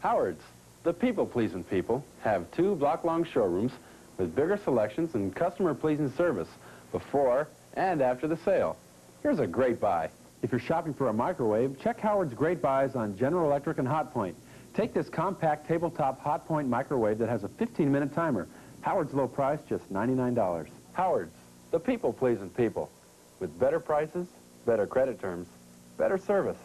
Howard's, the people-pleasing people, have 2 block-long showrooms with bigger selections and customer-pleasing service before and after the sale. Here's a great buy. If you're shopping for a microwave, check Howard's great buys on General Electric and Hotpoint. Take this compact tabletop Hotpoint microwave that has a 15-minute timer. Howard's low price, just $99. Howard's, the people-pleasing people, with better prices, better credit terms, better service.